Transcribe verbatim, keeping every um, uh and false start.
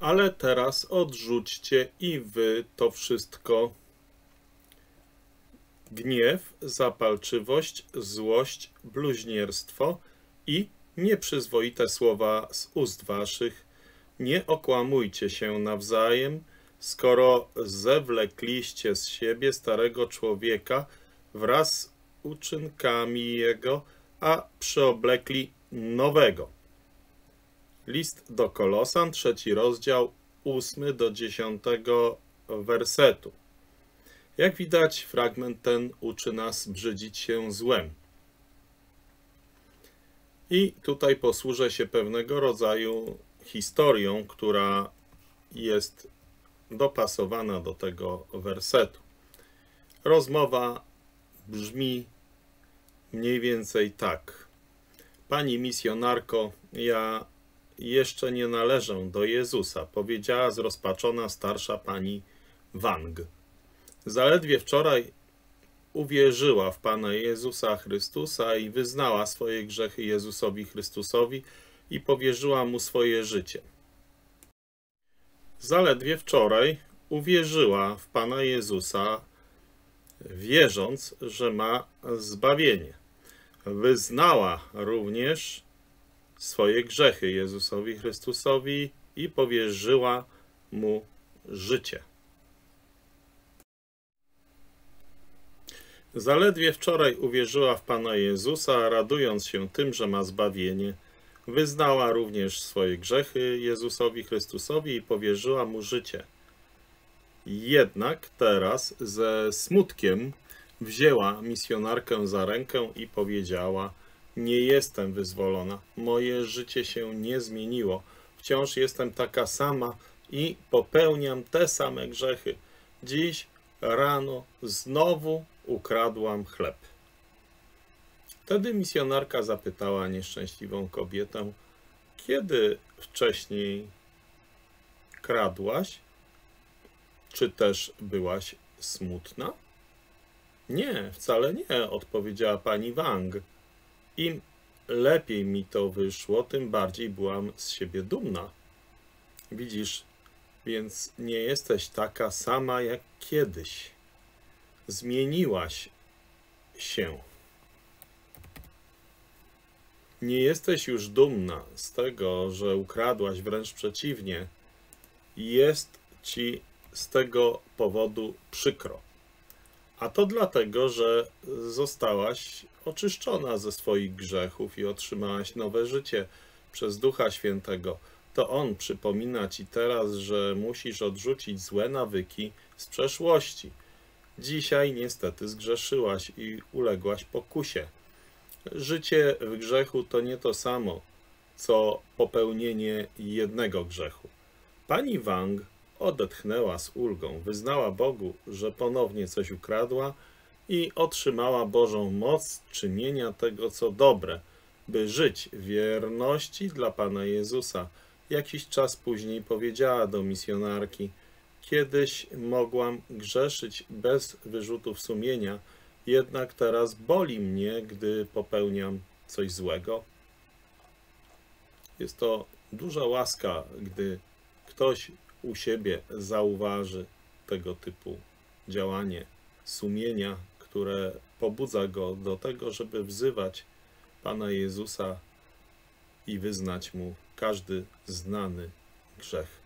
Ale teraz odrzućcie i wy to wszystko: gniew, zapalczywość, złość, bluźnierstwo i nieprzyzwoite słowa z ust waszych. Nie okłamujcie się nawzajem, skoro zewlekliście z siebie starego człowieka wraz z uczynkami jego, a przyoblekli nowego. List do Kolosan, trzeci rozdział, ósmy do dziesiątego wersetu. Jak widać, fragment ten uczy nas brzydzić się złem. I tutaj posłużę się pewnego rodzaju historią, która jest dopasowana do tego wersetu. Rozmowa brzmi mniej więcej tak. Pani misjonarko, ja jeszcze nie należę do Jezusa, powiedziała zrozpaczona starsza pani Wang. Zaledwie wczoraj uwierzyła w Pana Jezusa Chrystusa i wyznała swoje grzechy Jezusowi Chrystusowi i powierzyła Mu swoje życie. Zaledwie wczoraj uwierzyła w Pana Jezusa, wierząc, że ma zbawienie. Wyznała również swoje grzechy Jezusowi Chrystusowi i powierzyła Mu życie. Zaledwie wczoraj uwierzyła w Pana Jezusa, radując się tym, że ma zbawienie. Wyznała również swoje grzechy Jezusowi Chrystusowi i powierzyła Mu życie. Jednak teraz ze smutkiem wzięła misjonarkę za rękę i powiedziała: nie jestem wyzwolona, moje życie się nie zmieniło, wciąż jestem taka sama i popełniam te same grzechy. Dziś rano znowu ukradłam chleb. Wtedy misjonarka zapytała nieszczęśliwą kobietę: kiedy wcześniej kradłaś? Czy też byłaś smutna? Nie, wcale nie, odpowiedziała pani Wang. Im lepiej mi to wyszło, tym bardziej byłam z siebie dumna. Widzisz, więc nie jesteś taka sama jak kiedyś. Zmieniłaś się. Nie jesteś już dumna z tego, że ukradłaś, wręcz przeciwnie. Jest ci z tego powodu przykro. A to dlatego, że zostałaś oczyszczona ze swoich grzechów i otrzymałaś nowe życie przez Ducha Świętego. To On przypomina ci teraz, że musisz odrzucić złe nawyki z przeszłości. Dzisiaj niestety zgrzeszyłaś i uległaś pokusie. Życie w grzechu to nie to samo, co popełnienie jednego grzechu. Pani Wang odetchnęła z ulgą, wyznała Bogu, że ponownie coś ukradła i otrzymała Bożą moc czynienia tego, co dobre, by żyć w wierności dla Pana Jezusa. Jakiś czas później powiedziała do misjonarki: kiedyś mogłam grzeszyć bez wyrzutów sumienia, jednak teraz boli mnie, gdy popełniam coś złego. Jest to duża łaska, gdy ktoś u siebie zauważy tego typu działanie sumienia, które pobudza go do tego, żeby wzywać Pana Jezusa i wyznać Mu każdy znany grzech.